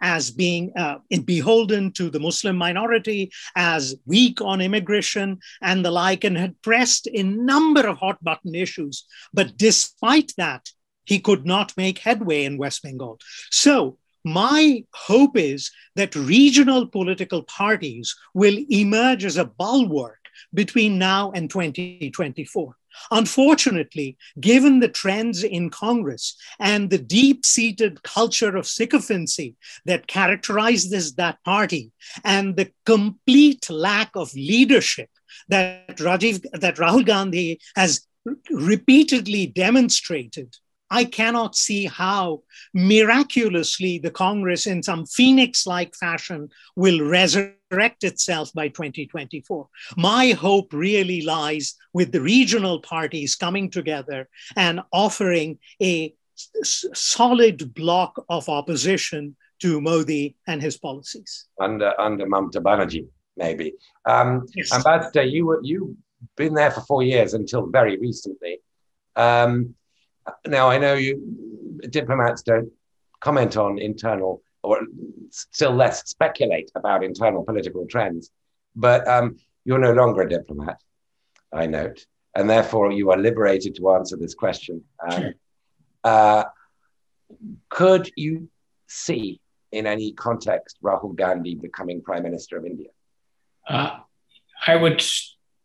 as being uh, beholden to the Muslim minority, as weak on immigration and the like, and had pressed a number of hot button issues. But despite that, he could not make headway in West Bengal. So my hope is that regional political parties will emerge as a bulwark between now and twenty twenty-four. Unfortunately, given the trends in Congress and the deep-seated culture of sycophancy that characterizes that party and the complete lack of leadership that, Rajiv, that Rahul Gandhi has repeatedly demonstrated, I cannot see how miraculously the Congress in some phoenix-like fashion will resurrect itself by twenty twenty-four. My hope really lies with the regional parties coming together and offering a solid block of opposition to Modi and his policies. Under, under Mamata Banerjee, maybe. Um, yes. Ambassador, you were, you've been there for four years until very recently. Um, Now, I know you diplomats don't comment on internal or still less speculate about internal political trends, but um, you're no longer a diplomat, I note, and therefore you are liberated to answer this question. Um, uh, could you see in any context Rahul Gandhi becoming Prime Minister of India? Uh, I would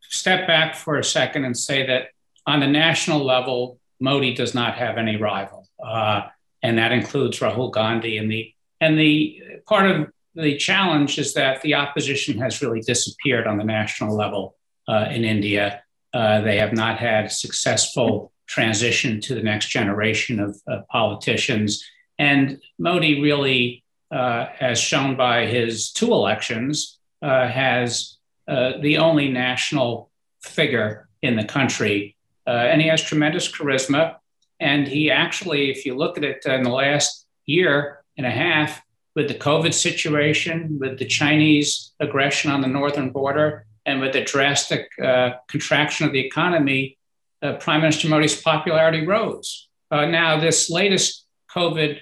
step back for a second and say that on the national level, Modi does not have any rival, uh, and that includes Rahul Gandhi. And the and the part of the challenge is that the opposition has really disappeared on the national level uh, in India. Uh, they have not had successful transition to the next generation of, of politicians. And Modi really, uh, as shown by his two elections, uh, has uh, the only national figure in the country uh, and he has tremendous charisma. And he actually, if you look at it in the last year and a half, with the COVID situation, with the Chinese aggression on the northern border, and with the drastic uh, contraction of the economy, uh, Prime Minister Modi's popularity rose. Uh, now, this latest COVID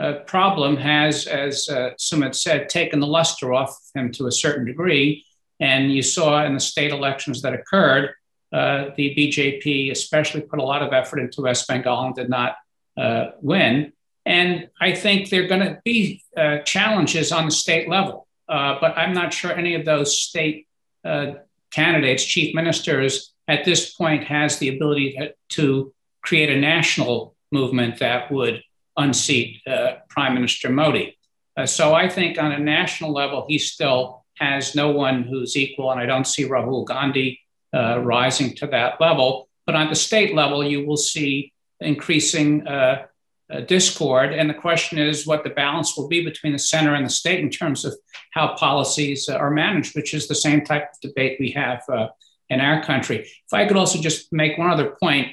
uh, problem has, as uh, Sumit said, taken the luster off him to a certain degree. And you saw in the state elections that occurred, uh, the B J P especially put a lot of effort into West Bengal and did not uh, win. And I think there are going to be uh, challenges on the state level, uh, but I'm not sure any of those state uh, candidates, chief ministers, at this point has the ability to create a national movement that would unseat uh, Prime Minister Modi. Uh, so I think on a national level, he still has no one who's equal, and I don't see Rahul Gandhi uh, rising to that level. But on the state level, you will see increasing uh, Uh, discord. And the question is what the balance will be between the center and the state in terms of how policies uh, are managed, which is the same type of debate we have uh, in our country. If I could also just make one other point,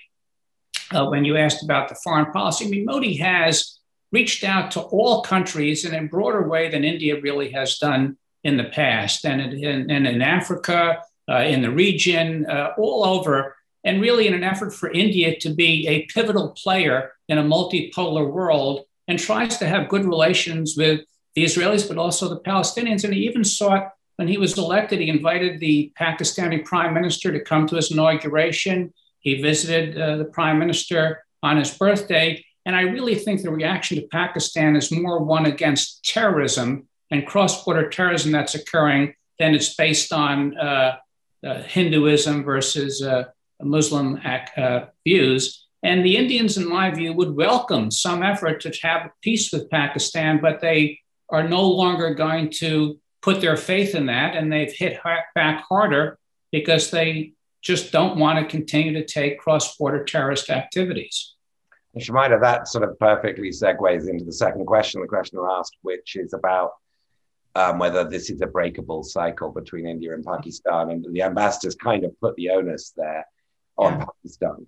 uh, when you asked about the foreign policy, I mean, Modi has reached out to all countries in a broader way than India really has done in the past, and in, and in Africa, uh, in the region, uh, all over, and really in an effort for India to be a pivotal player in a multipolar world, and tries to have good relations with the Israelis, but also the Palestinians. And he even sought, when he was elected, he invited the Pakistani prime minister to come to his inauguration. He visited uh, the prime minister on his birthday. And I really think the reaction to Pakistan is more one against terrorism and cross-border terrorism that's occurring than it's based on uh, uh, Hinduism versus uh, Muslim uh, views. And the Indians, in my view, would welcome some effort to have peace with Pakistan, but they are no longer going to put their faith in that. And they've hit back harder because they just don't want to continue to take cross-border terrorist activities. Shamila, that sort of perfectly segues into the second question, the question I asked, which is about um, whether this is a breakable cycle between India and Pakistan. And the ambassador's kind of put the onus there on yeah. Pakistan.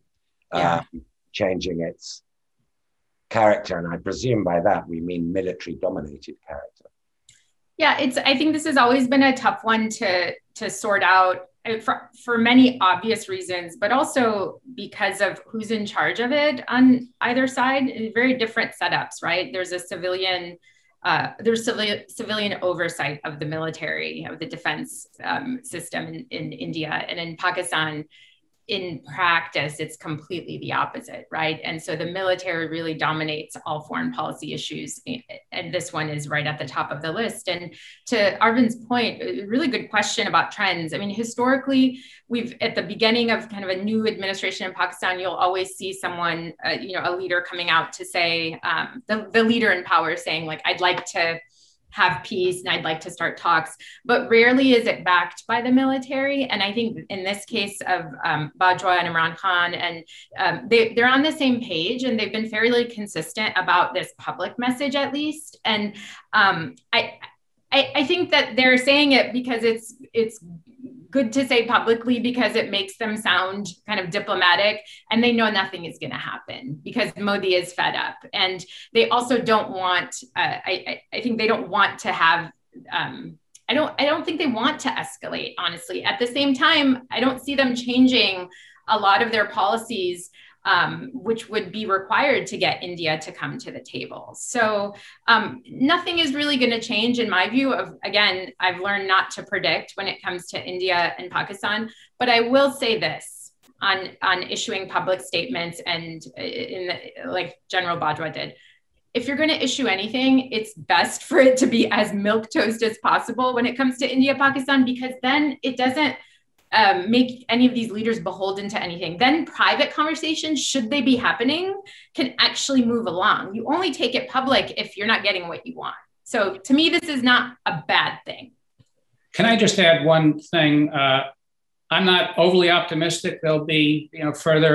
Yeah. Um, changing its character, and I presume by that we mean military-dominated character. Yeah, it's. I think this has always been a tough one to to sort out for for many obvious reasons, but also because of who's in charge of it on either side. Very different setups, right? There's a civilian. Uh, there's civili- civilian oversight of the military, of the defense um, system in, in India, and in Pakistan. In practice, it's completely the opposite, right? And so the military really dominates all foreign policy issues. And this one is right at the top of the list. And to Arvind's point, a really good question about trends. I mean, historically, we've at the beginning of kind of a new administration in Pakistan, you'll always see someone, uh, you know, a leader coming out to say, um, the, the leader in power saying like, I'd like to have peace and I'd like to start talks, but rarely is it backed by the military. And I think in this case of um, Bajwa and Imran Khan, and um, they, they're on the same page and they've been fairly consistent about this public message at least. And um, I, I, I think that they're saying it because it's, it's good to say publicly because it makes them sound kind of diplomatic, and they know nothing is going to happen because Modi is fed up. And they also don't want, uh, I, I think they don't want to have, um, I don't, I don't think they want to escalate, honestly. At the same time, I don't see them changing a lot of their policies, um, which would be required to get India to come to the table. So um, nothing is really going to change in my view of, again, I've learned not to predict when it comes to India and Pakistan, but I will say this on, on issuing public statements and in the, like General Bajwa did. If you're going to issue anything, it's best for it to be as milquetoast as possible when it comes to India, Pakistan, because then it doesn't Um, make any of these leaders beholden to anything. Then private conversations, should they be happening, can actually move along. You only take it public if you're not getting what you want. So to me, this is not a bad thing. Can I just add one thing? Uh, I'm not overly optimistic there'll be, you know, further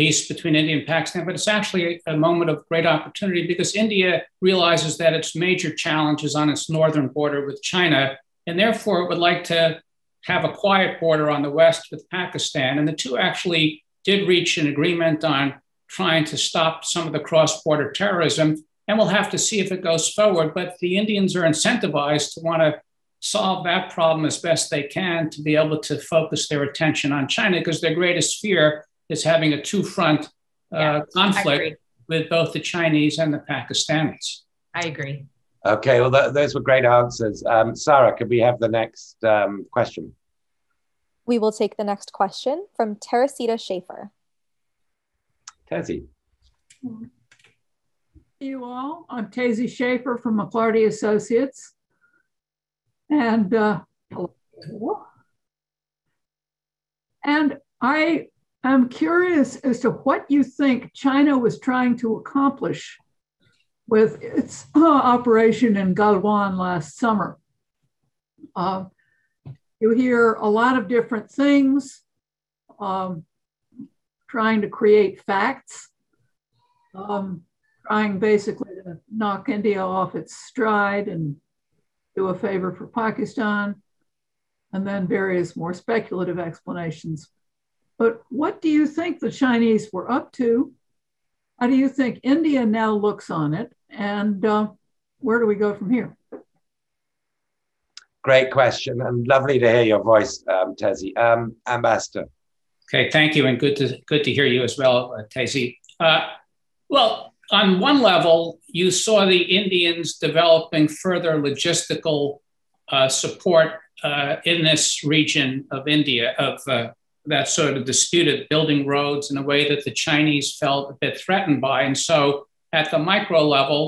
peace between India and Pakistan, but it's actually a moment of great opportunity because India realizes that its major challenge is on its northern border with China, and therefore it would like to have a quiet border on the west with Pakistan. And the two actually did reach an agreement on trying to stop some of the cross-border terrorism, and we'll have to see if it goes forward. But the Indians are incentivized to want to solve that problem as best they can to be able to focus their attention on China, because their greatest fear is having a two-front uh, yeah, conflict with both the Chinese and the Pakistanis. I agree. Okay, well, th those were great answers. Um, Sarah, could we have the next um, question? We will take the next question from Teresita Schaefer. Tezzy. You all, I'm Tezzy Schaefer from McClarty Associates. And, uh, and I am curious as to what you think China was trying to accomplish with its uh, operation in Galwan last summer. Uh, you hear a lot of different things, um, trying to create facts, um, trying basically to knock India off its stride and do a favor for Pakistan, and then various more speculative explanations. But what do you think the Chinese were up to? How do you think India now looks on it? And uh, where do we go from here? Great question, and lovely to hear your voice, um, Tezzy. Um, Ambassador. Okay, thank you, and good to, good to hear you as well, uh, Tezzy. Uh, well, on one level, you saw the Indians developing further logistical uh, support uh, in this region of India, of uh, that sort of disputed, building roads in a way that the Chinese felt a bit threatened by. And so at the micro level,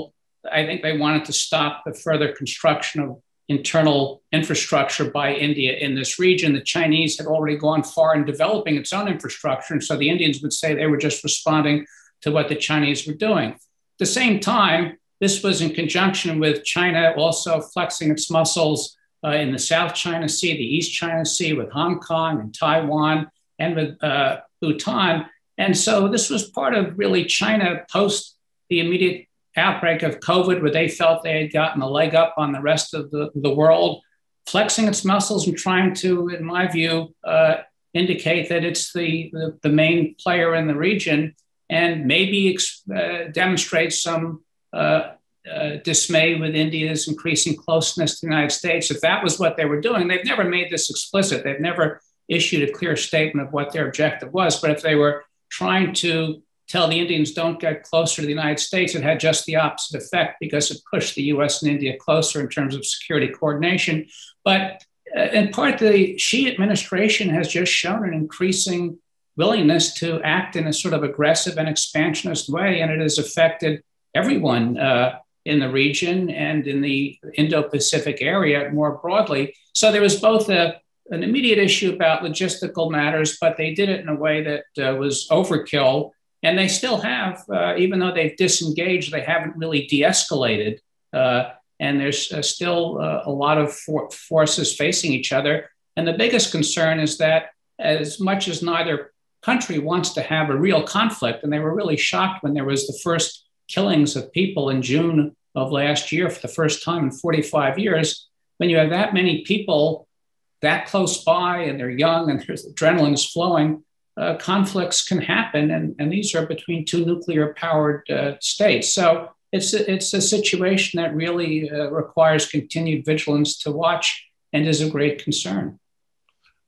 I think they wanted to stop the further construction of internal infrastructure by India in this region. The Chinese had already gone far in developing its own infrastructure. And so the Indians would say they were just responding to what the Chinese were doing. At the same time, this was in conjunction with China also flexing its muscles uh, in the South China Sea, the East China Sea, with Hong Kong and Taiwan and with uh, Bhutan. And so this was part of really China post the immediate outbreak of COVID, where they felt they had gotten a leg up on the rest of the, the world, flexing its muscles and trying to, in my view, uh, indicate that it's the, the, the main player in the region, and maybe uh, demonstrate some uh, uh, dismay with India's increasing closeness to the United States. If that was what they were doing, they've never made this explicit. They've never issued a clear statement of what their objective was. But if they were trying to tell the Indians don't get closer to the United States, it had just the opposite effect, because it pushed the U S and India closer in terms of security coordination. But uh, in part, the Xi administration has just shown an increasing willingness to act in a sort of aggressive and expansionist way, and it has affected everyone uh, in the region and in the Indo-Pacific area more broadly. So there was both a, an immediate issue about logistical matters, but they did it in a way that uh, was overkill, and they still have, uh, even though they've disengaged, they haven't really de-escalated, uh, and there's uh, still uh, a lot of for forces facing each other. And the biggest concern is that as much as neither country wants to have a real conflict, and they were really shocked when there was the first killings of people in June of last year for the first time in forty-five years, when you have that many people that close by and they're young and there's adrenaline is flowing, uh, conflicts can happen. And, and these are between two nuclear powered uh, states. So it's a, it's a situation that really uh, requires continued vigilance to watch and is a great concern.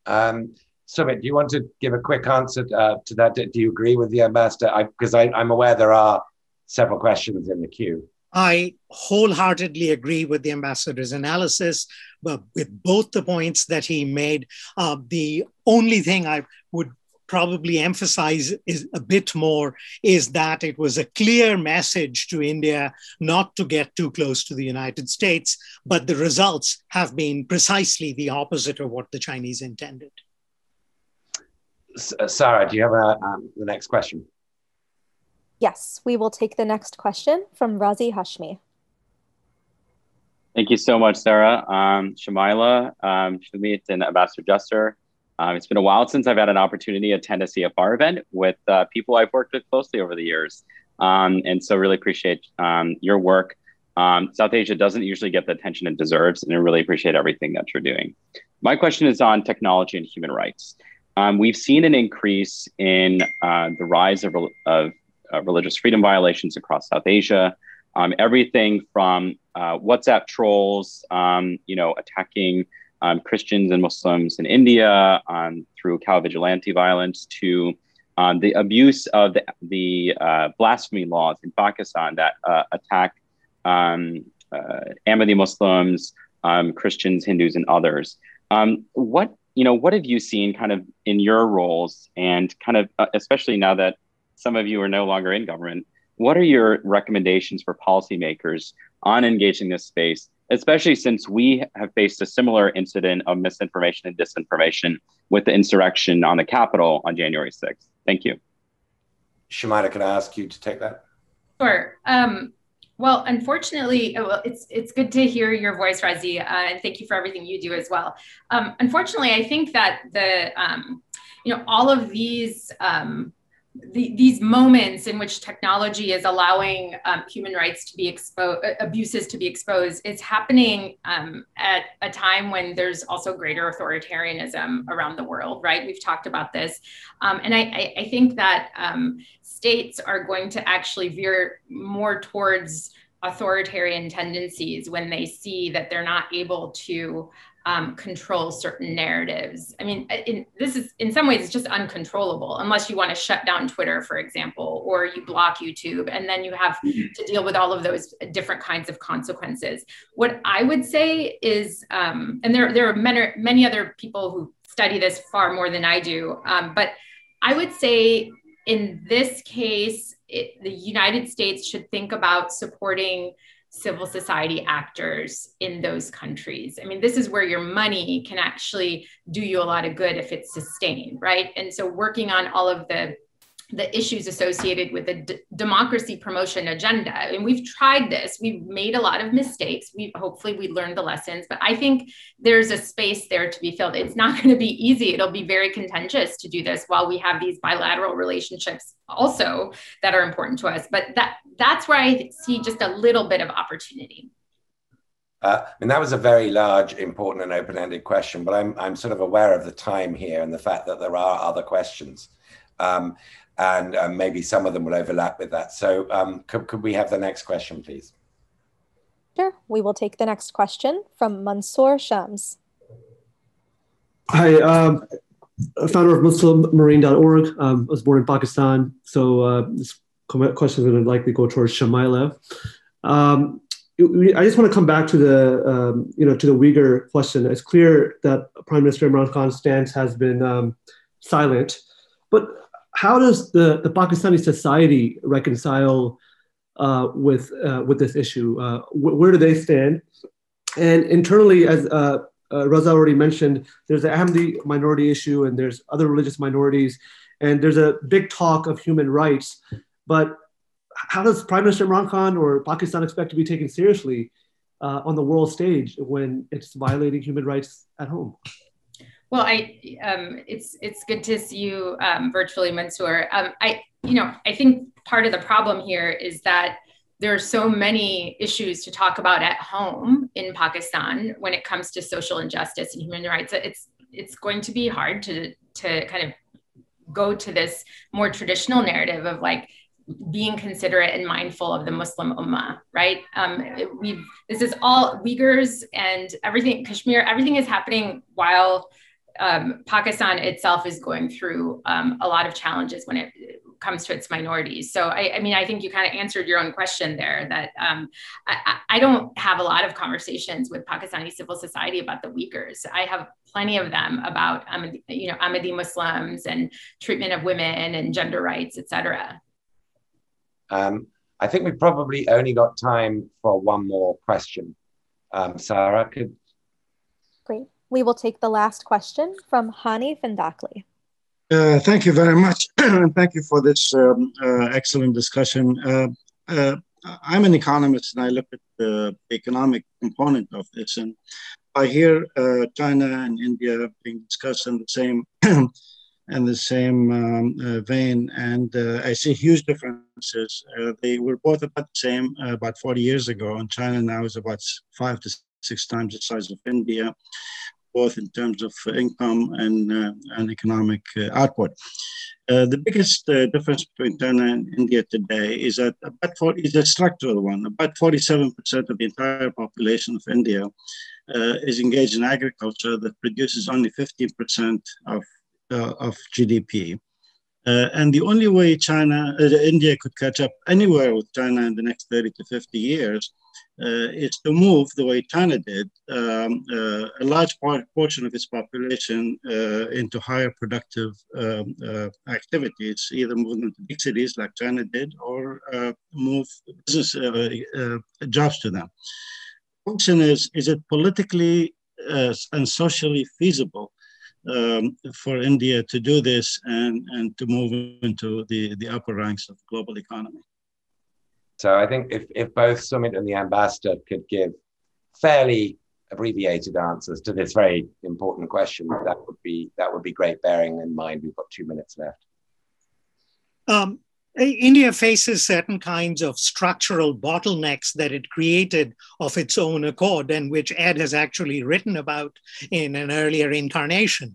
Um. Sumit, do you want to give a quick answer uh, to that? Do you agree with the ambassador? Because I, I, I'm aware there are several questions in the queue. I wholeheartedly agree with the ambassador's analysis, but with both the points that he made. Uh, the only thing I would probably emphasize is a bit more is that it was a clear message to India not to get too close to the United States, but the results have been precisely the opposite of what the Chinese intended. Sarah, do you have a, um, the next question? Yes, we will take the next question from Razi Hashmi. Thank you so much, Sarah, um, Shamila, um, Sumit, and Ambassador Juster. Um, it's been a while since I've had an opportunity to attend a C F R event with uh, people I've worked with closely over the years. Um, and so really appreciate um, your work. Um, South Asia doesn't usually get the attention it deserves, and I really appreciate everything that you're doing. My question is on technology and human rights. Um, we've seen an increase in uh, the rise of, of uh, religious freedom violations across South Asia. Um, everything from uh, WhatsApp trolls, um, you know, attacking um, Christians and Muslims in India um, through Cal vigilante violence, to um, the abuse of the, the uh, blasphemy laws in Pakistan that uh, attack um, uh, Ahmadi Muslims, um, Christians, Hindus, and others. Um, what you know, what have you seen kind of in your roles, and kind of uh, especially now that some of you are no longer in government? What are your recommendations for policymakers on engaging this space, especially since we have faced a similar incident of misinformation and disinformation with the insurrection on the Capitol on January sixth? Thank you. Shamila, can I ask you to take that? Sure. Um, well, unfortunately, it's it's good to hear your voice, Razi, uh, and thank you for everything you do as well. Um, unfortunately, I think that the, um, you know, all of these, um, The, these moments in which technology is allowing um, human rights to be exposed, abuses to be exposed, it's happening um, at a time when there's also greater authoritarianism around the world, right? We've talked about this. Um, and I, I, I think that um, states are going to actually veer more towards authoritarian tendencies when they see that they're not able to Um, control certain narratives. I mean, in, this is in some ways it's just uncontrollable unless you want to shut down Twitter, for example, or you block YouTube, and then you have to deal with all of those different kinds of consequences. What I would say is, um, and there, there are many, many other people who study this far more than I do, um, but I would say in this case, it, the United States should think about supporting civil society actors in those countries. I mean, this is where your money can actually do you a lot of good if it's sustained, right? And so working on all of the, the issues associated with the d- democracy promotion agenda. And we've tried this, we've made a lot of mistakes. We hopefully we learned the lessons, but I think there's a space there to be filled. It's not gonna be easy. It'll be very contentious to do this while we have these bilateral relationships also that are important to us. But that that's where I see just a little bit of opportunity. Uh, and that was a very large, important and open-ended question, but I'm, I'm sort of aware of the time here and the fact that there are other questions. Um, and uh, maybe some of them will overlap with that. So um, could, could we have the next question, please? Sure, we will take the next question from Mansoor Shams. Hi, um, founder of Muslim Marine dot org. Um, I was born in Pakistan, so uh, this question is gonna likely go towards Shamila. Um, I just want to come back to the, um, you know, to the Uyghur question. It's clear that Prime Minister Imran Khan's stance has been um, silent, but how does the, the Pakistani society reconcile uh, with uh, with this issue? Uh, wh- where do they stand? And internally, as uh, uh, Raza already mentioned, there's the Ahmadi minority issue and there's other religious minorities, and there's a big talk of human rights. But how does Prime Minister Imran Khan or Pakistan expect to be taken seriously uh, on the world stage when it's violating human rights at home? Well, I um, it's it's good to see you um, virtually, Mansoor. Um, I you know I think part of the problem here is that there are so many issues to talk about at home in Pakistan when it comes to social injustice and human rights. It's it's going to be hard to to kind of go to this more traditional narrative of like being considerate and mindful of the Muslim Ummah, right? Um, we've this is all Uyghurs and everything, Kashmir, everything is happening while. Um, Pakistan itself is going through um, a lot of challenges when it comes to its minorities. So, I, I mean, I think you kind of answered your own question there that um, I, I don't have a lot of conversations with Pakistani civil society about the Uyghurs. I have plenty of them about, um, you know, Ahmadi Muslims and treatment of women and gender rights, et cetera. Um, I think we probably only got time for one more question. Um, Sarah, could... Great. We will take the last question from Hani Fendakli. Uh, thank you very much. And thank you for this um, uh, excellent discussion. Uh, uh, I'm an economist and I look at the economic component of this. And I hear uh, China and India being discussed in the same, in the same um, uh, vein. And uh, I see huge differences. Uh, they were both about the same uh, about forty years ago. And China now is about five to six times the size of India. both in terms of income and, uh, and economic uh, output. Uh, the biggest uh, difference between China and India today is that about forty is a structural one. About forty-seven percent of the entire population of India uh, is engaged in agriculture that produces only fifteen percent of, uh, of G D P. Uh, and the only way China, uh, India could catch up anywhere with China in the next thirty to fifty years uh, is to move the way China did, um, uh, a large part, portion of its population uh, into higher productive um, uh, activities, either move them to big cities like China did or uh, move business uh, uh, jobs to them. The question is, is it politically uh, and socially feasible Um, for India to do this and, and to move into the, the upper ranks of the global economy? So I think if, if both Sumit and the ambassador could give fairly abbreviated answers to this very important question, that would be, that would be great, bearing in mind we've got two minutes left. Um, India faces certain kinds of structural bottlenecks that it created of its own accord, and which Ed has actually written about in an earlier incarnation.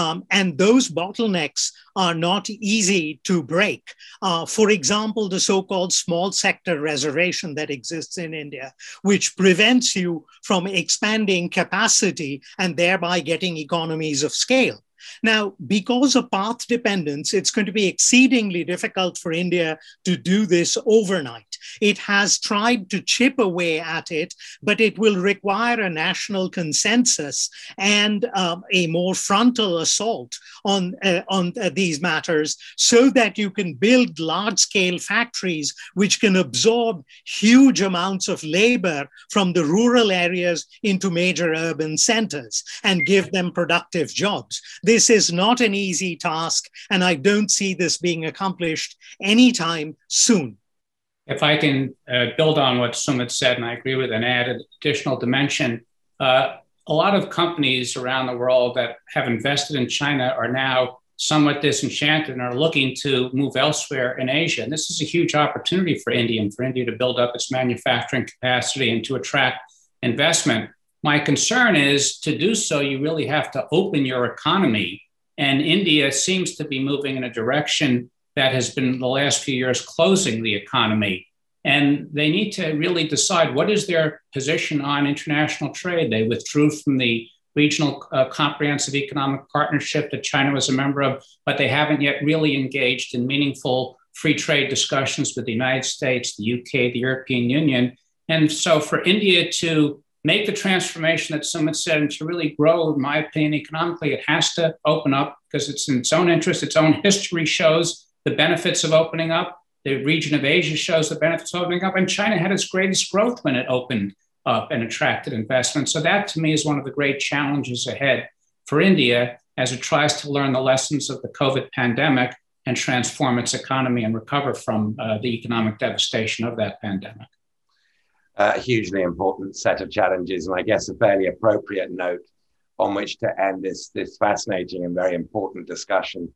Um, and those bottlenecks are not easy to break. Uh, for example, the so-called small sector reservation that exists in India, which prevents you from expanding capacity and thereby getting economies of scale. Now, because of path dependence, it's going to be exceedingly difficult for India to do this overnight. It has tried to chip away at it, but it will require a national consensus and uh, a more frontal assault on, uh, on uh, these matters, so that you can build large-scale factories which can absorb huge amounts of labor from the rural areas into major urban centers and give them productive jobs. This is not an easy task, and I don't see this being accomplished anytime soon. If I can uh, build on what Sumit said, and I agree with, and add an additional dimension, uh, a lot of companies around the world that have invested in China are now somewhat disenchanted and are looking to move elsewhere in Asia. And this is a huge opportunity for India and for India to build up its manufacturing capacity and to attract investment. My concern is, to do so, you really have to open your economy. And India seems to be moving in a direction that has been the last few years closing the economy. And they need to really decide what is their position on international trade. They withdrew from the regional uh, comprehensive economic partnership that China was a member of, but they haven't yet really engaged in meaningful free trade discussions with the United States, the U K, the European Union. And so for India to make the transformation that Sumit said, and to really grow, in my opinion, economically, it has to open up, because it's in its own interest. Its own history shows the benefits of opening up. The region of Asia shows the benefits of opening up. And China had its greatest growth when it opened up and attracted investment. So that, to me, is one of the great challenges ahead for India as it tries to learn the lessons of the COVID pandemic and transform its economy and recover from uh, the economic devastation of that pandemic. A hugely important set of challenges, and I guess a fairly appropriate note on which to end this, this fascinating and very important discussion.